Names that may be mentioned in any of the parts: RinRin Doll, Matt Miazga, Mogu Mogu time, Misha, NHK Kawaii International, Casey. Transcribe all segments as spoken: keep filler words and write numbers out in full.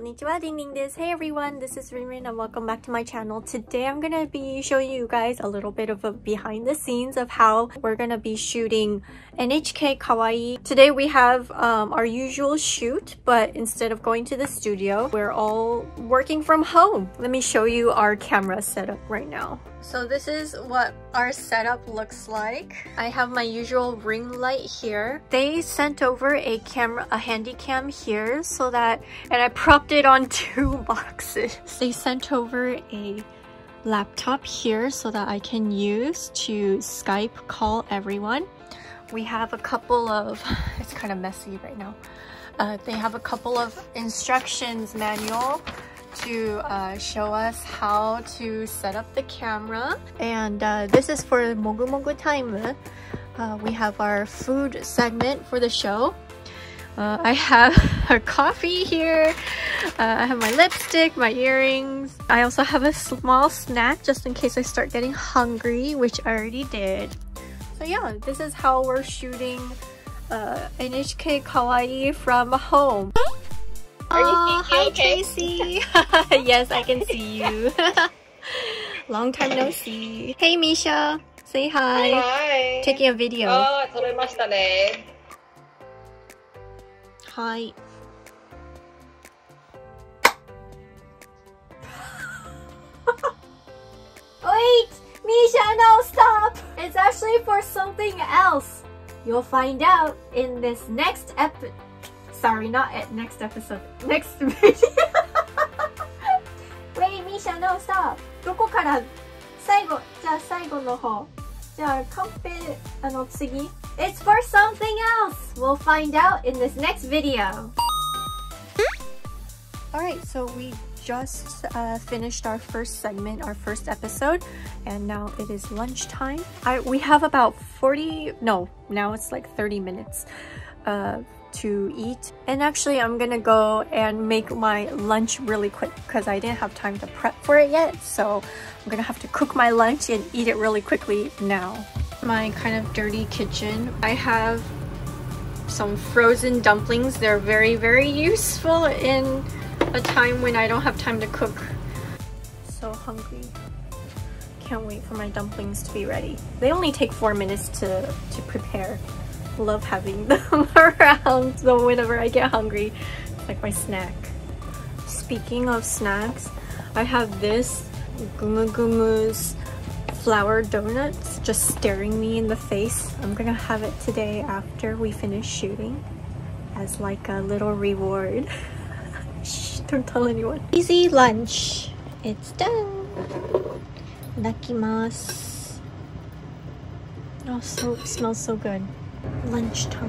Konnichiwa, Ding Ding this. Hey everyone, this is Rinrin and welcome back to my channel. Today I'm gonna be showing you guys a little bit of a behind the scenes of how we're gonna be shooting N H K Kawaii. Today we have um, our usual shoot, but instead of going to the studio, we're all working from home. Let me show you our camera setup right now. So this is what our setup looks like. I have my usual ring light here. They sent over a camera, a handy cam here so that, and I propped it on two boxes. They sent over a laptop here so that I can use to Skype call everyone. We have a couple of, it's kind of messy right now. Uh, they have a couple of instructions manual to uh, show us how to set up the camera. And uh, this is for Mogu Mogu time. Uh, we have our food segment for the show. Uh, I have our coffee here. Uh, I have my lipstick, my earrings. I also have a small snack just in case I start getting hungry, which I already did. So yeah, this is how we're shooting uh, N H K Kawaii from home. Oh, hi okay? Casey! Yes, I can see you. Long time no see. Hey Misha, say hi. Hi. Taking a video. Oh, hi. Wait, Misha, no stop. It's actually for something else. You'll find out in this next episode. Sorry, not at next episode. Next video. Wait, Misha, no, stop. どこから最後、じゃあ最後の方。じゃあカンペ、あの次。It's for something else. We'll find out in this next video. All right, so we just uh, finished our first segment, our first episode, and now it is lunchtime. I we have about forty. No, now it's like thirty minutes. Uh. To eat, and actually I'm gonna go and make my lunch really quick because I didn't have time to prep for it yet, so I'm gonna have to cook my lunch and eat it really quickly now. My kind of dirty kitchen. I have some frozen dumplings. They're very very useful in a time when I don't have time to cook. So hungry. Can't wait for my dumplings to be ready. They only take four minutes to, to prepare. Love having them around, so whenever I get hungry it's like my snack. Speaking of snacks, I have this Gumu Gumu's flour donuts just staring me in the face. I'm gonna have it today after we finish shooting as like a little reward. Shh, don't tell anyone. Easy lunch, it's done. Itadakimasu. Oh, so it smells so good. Lunchtime.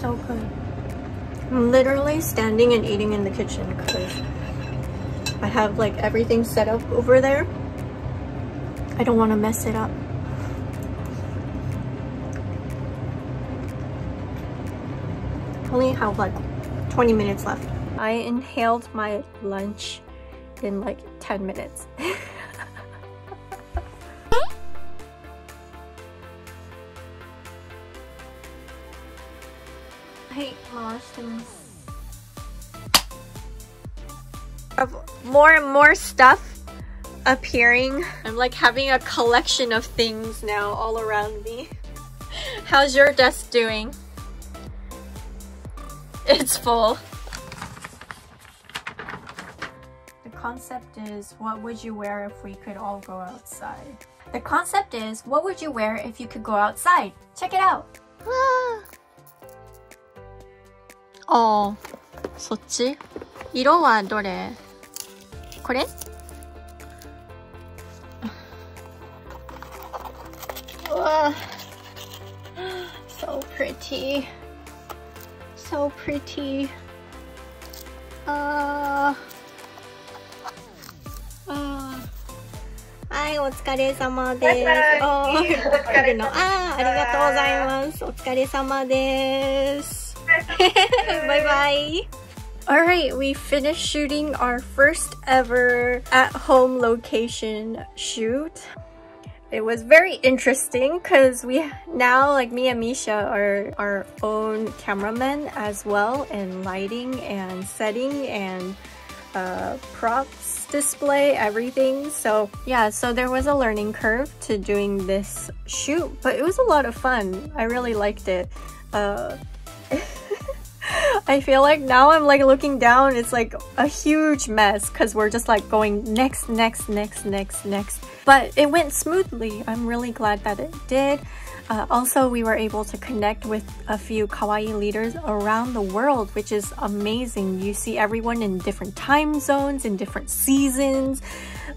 So good. I'm literally standing and eating in the kitchen because I have like everything set up over there. I don't want to mess it up. Only have like twenty minutes left. I inhaled my lunch in like ten minutes. Hey, more and more stuff appearing. I'm like having a collection of things now all around me. How's your desk doing? It's full. The concept is, what would you wear if we could all go outside? The concept is, what would you wear if you could go outside? Check it out! Oh, sochi? Iro wa dore? Kore? So pretty. So pretty. Uh, uh. Hi, otsukaresama desu. Oh, ah, arigatou gozaimasu. Otsukaresama desu. Bye bye. Alright, we finished shooting our first ever at-home location shoot. It was very interesting because we now, like me and Misha, are our own cameramen as well, and lighting and setting and uh, props display, everything. So yeah, so there was a learning curve to doing this shoot, but it was a lot of fun. I really liked it. Uh, I feel like now I'm like looking down, it's like a huge mess because we're just like going next, next, next, next, next. But it went smoothly. I'm really glad that it did. Uh, also, we were able to connect with a few kawaii leaders around the world, which is amazing. You see everyone in different time zones, in different seasons.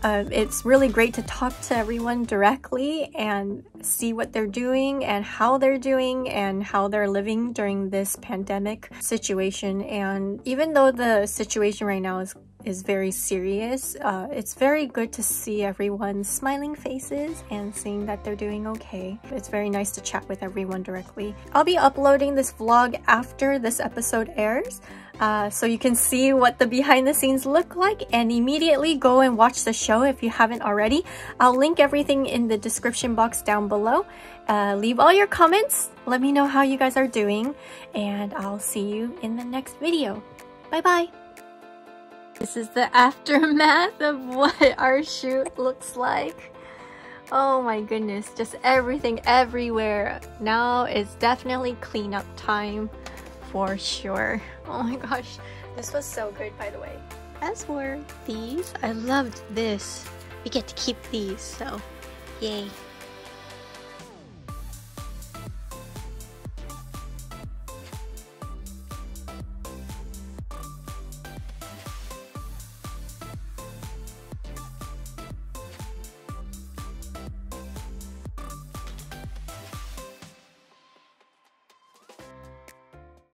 Uh, it's really great to talk to everyone directly and see what they're doing and how they're doing and how they're living during this pandemic situation. And even though the situation right now is is very serious, uh, it's very good to see everyone's smiling faces and seeing that they're doing okay. It's very nice to chat with everyone directly. I'll be uploading this vlog after this episode airs, uh, so you can see what the behind the scenes look like, and immediately go and watch the show if you haven't already. I'll link everything in the description box down below. Uh, leave all your comments, let me know how you guys are doing, and I'll see you in the next video. Bye bye! This is the aftermath of what our shoot looks like. Oh my goodness, just everything everywhere. Now it's definitely cleanup time for sure. Oh my gosh, this was so good, by the way. As were these, I loved this. We get to keep these, so yay.